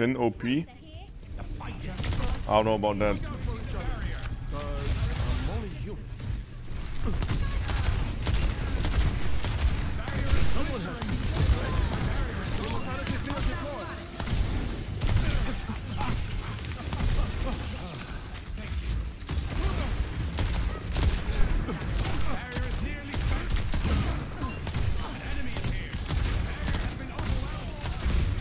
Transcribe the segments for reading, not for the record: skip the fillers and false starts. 10 OP? I don't know about that.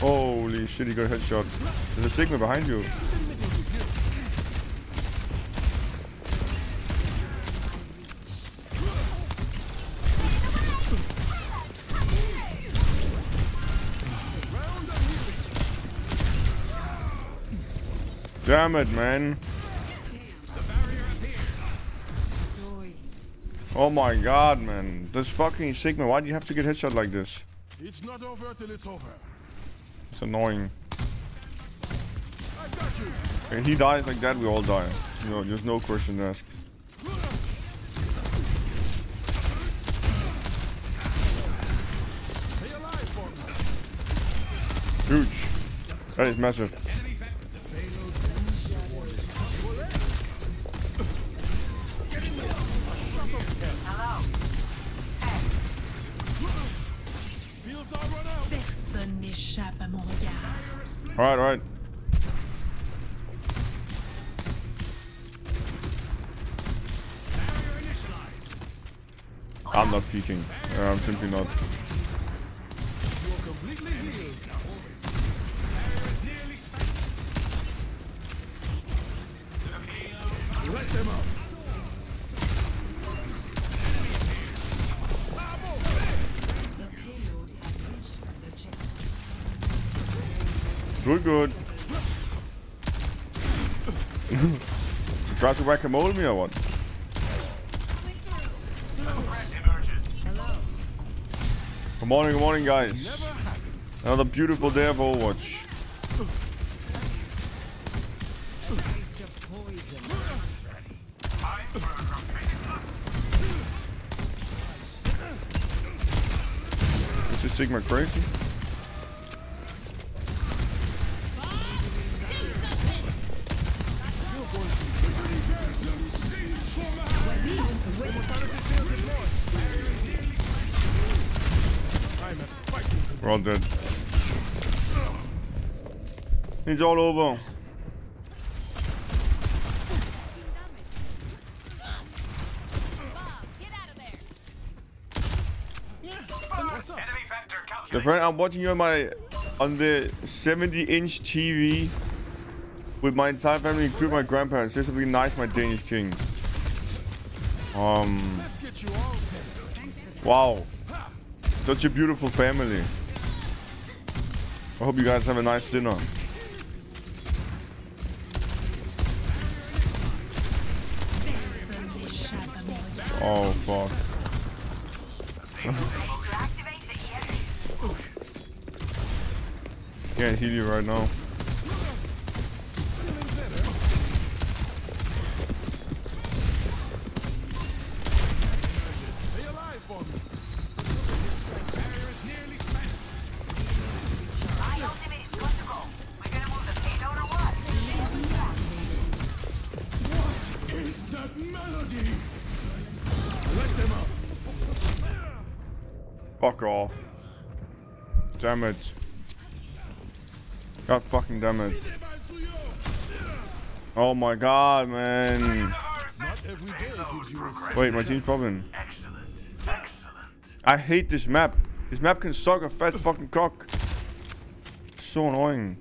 Holy shit, he got a headshot. There's a Sigma behind you. Damn it, man. Oh my god, man. This fucking Sigma, why do you have to get headshot like this? It's not over till it's over. It's annoying. When he dies like that, we all die. You know, there's no question asked. Huge. That is massive. Alright, alright. I'm not peeking. I'm simply not. Good, good. Try to whack-a-mole me or what? Good morning, guys. Another beautiful day of Overwatch. Is this Sigma crazy? We're all dead. It's all over. The friend, I'm watching you on the 70-inch TV with my entire family, including my grandparents. This will be nice, my Danish king. Wow. Such a beautiful family. I hope you guys have a nice dinner. Oh, fuck. Can't heal you right now. Fuck off. Damn it. God fucking damn it. Oh my god, man. Wait, my team's popping. I hate this map. This map can suck a fat fucking cock. It's so annoying.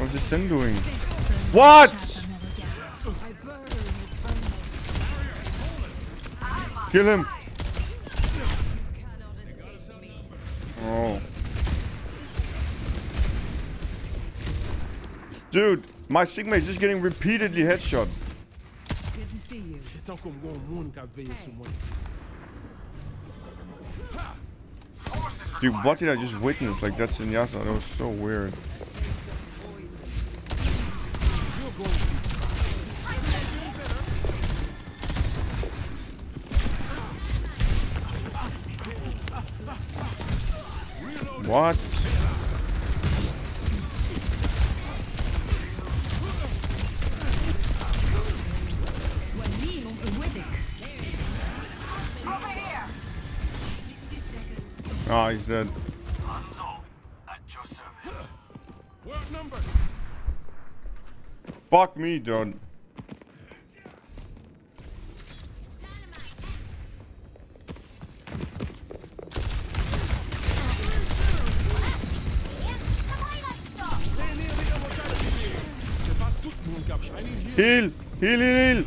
What's this thing doing? What? Kill him. Oh. Dude, my Sigma is just getting repeatedly headshot. Good to see you. Dude, what did I just witness? Like, that's in Yasa. That was so weird. What? Oh, he's dead. Fuck me, dude. Heal! Heal! Heal!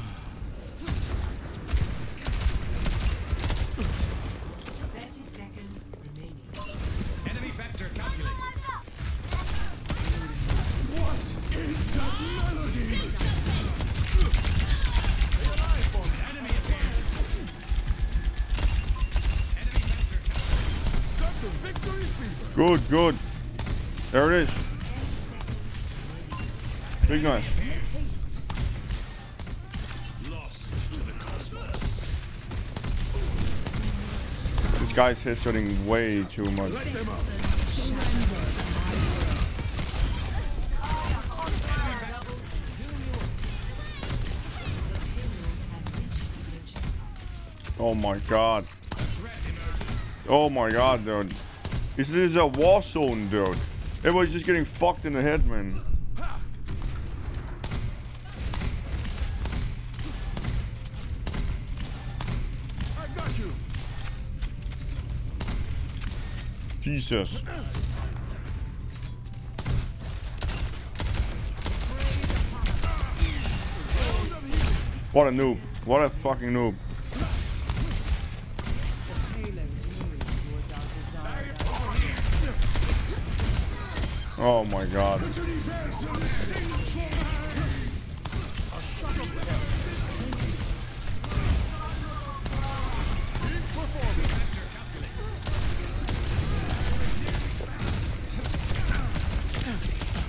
Good, good. There it is. Big nice. This guy's headshotting way too much. Oh my god. Oh my god, dude. This is a war zone, dude. Everybody's just getting fucked in the head, man. I got you. Jesus. What a noob. What a fucking noob. Oh my god.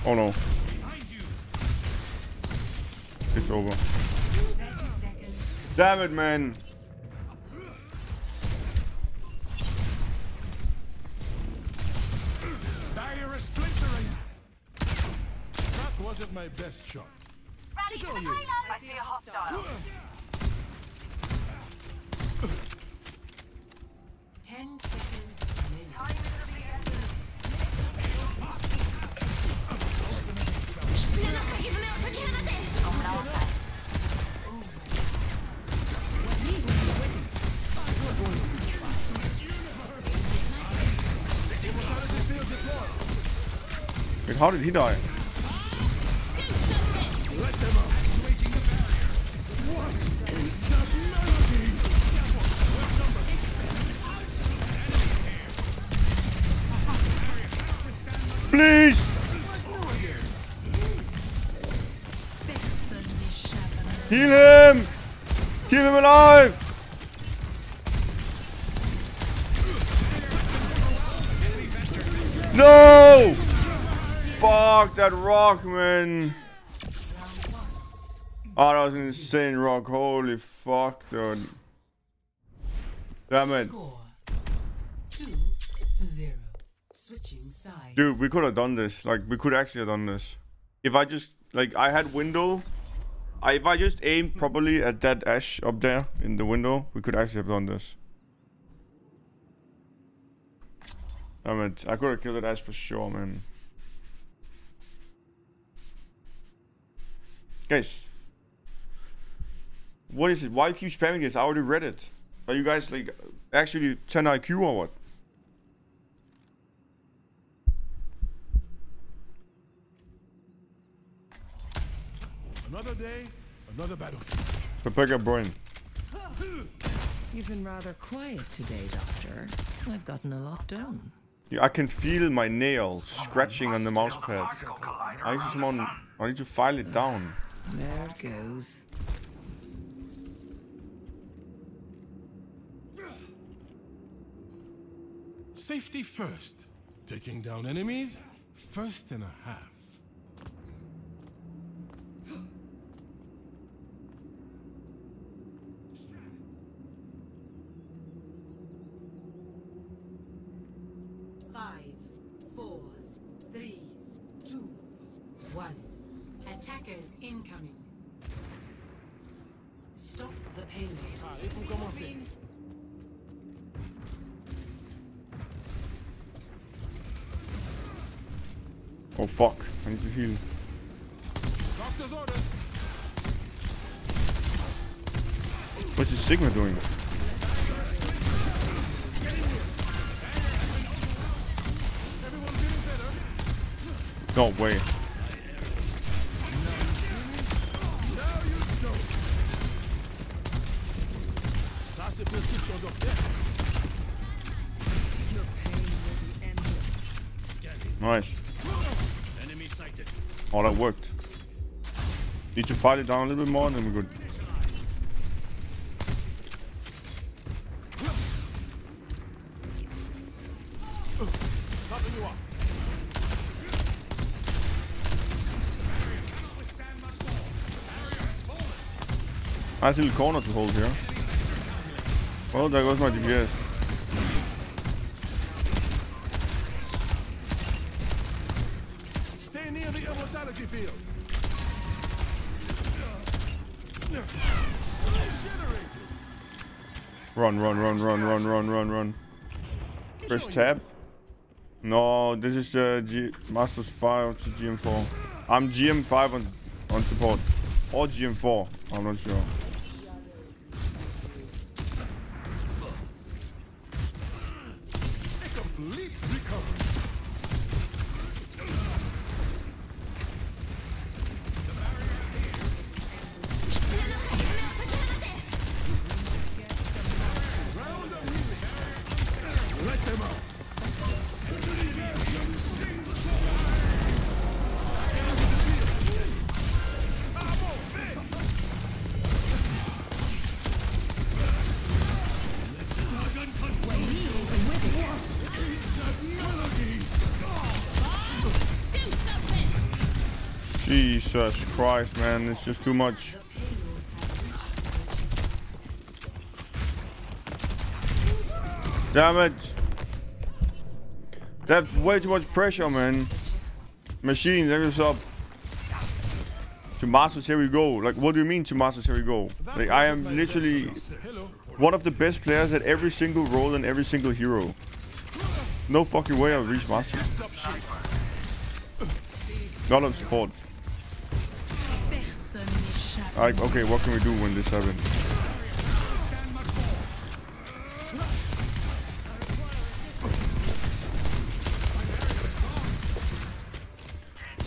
Oh no. It's over. Damn it, man. My best shot. Ready for the payload. I see a hostile. 10 seconds. Time for the essence. Wait, how did he die? Please! Heal him! Keep him alive! No! Fuck that rock, man! Oh, that was an insane rock. Holy fuck, dude. Damn it. Score 2-0. Switching sides. Dude, we could have done this. Like, we could actually have done this. If I just, like, I had window. If I just aimed properly at that Ashe up there in the window, we could actually have done this. Damn it. I could have killed that Ashe for sure, man. Guys. What is it? Why you keep spamming this? I already read it. Are you guys like actually 10 IQ or what? Another day, another battlefield. Prepare brain. You've been rather quiet today, Doctor. I've gotten a lot done. Yeah, I can feel my nails scratching on the mouse pad. I need to file it down. There it goes. Safety first. Taking down enemies, first and a half. Oh fuck, I need to heal. What's this Sigma doing? No way. Nice. Oh, that worked. Need to fight it down a little bit more and then we're good. Nice little corner to hold here. Well, there goes my DPS. Run, run, run, run, run, run, run, run. Press tab. No, this is Masters 5 to GM4. I'm GM5 on support. Or GM4, I'm not sure. Jesus Christ, man, it's just too much. Damn it. That's way too much pressure, man. Machine, there goes up. To Masters, here we go. Like, what do you mean to Masters, here we go? Like, I am literally one of the best players at every single role and every single hero. No fucking way I'll reach Masters. Not on support. Alright, okay, what can we do when this happens?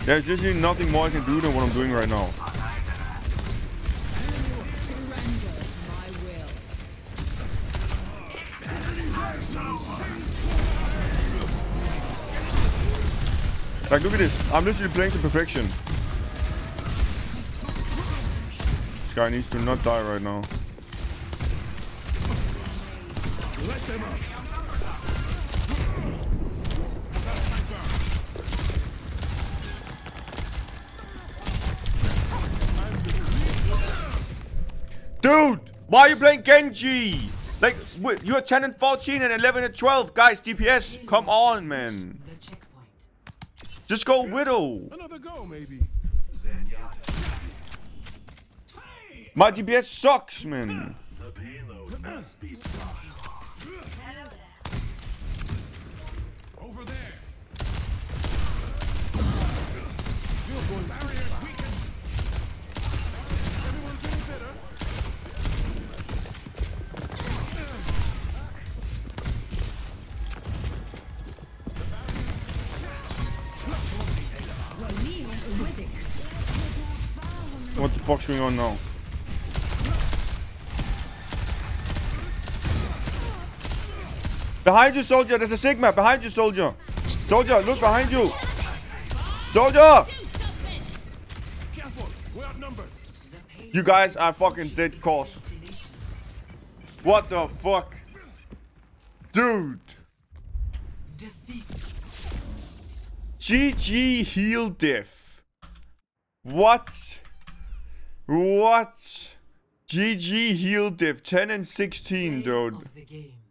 There's literally nothing more I can do than what I'm doing right now. Like, look at this. I'm literally playing to perfection. Guy needs to not die right now. Let them up. Dude, why are you playing Genji? Like, you're 10 and 14 and 11 and 12. Guys, DPS, come on, man. Just go Widow. Another go, maybe. My DPS sucks, man. The payload must be spotted. Over there. Barriers weakened. Everyone's getting better. What the fuck's going on now? Behind you, soldier, there's a Sigma. Behind you, soldier. Soldier, look behind you. Soldier! Careful, we're outnumbered. You guys are fucking dead course. What the fuck? Dude. GG heal diff. What? GG heal diff. 10 and 16, dude.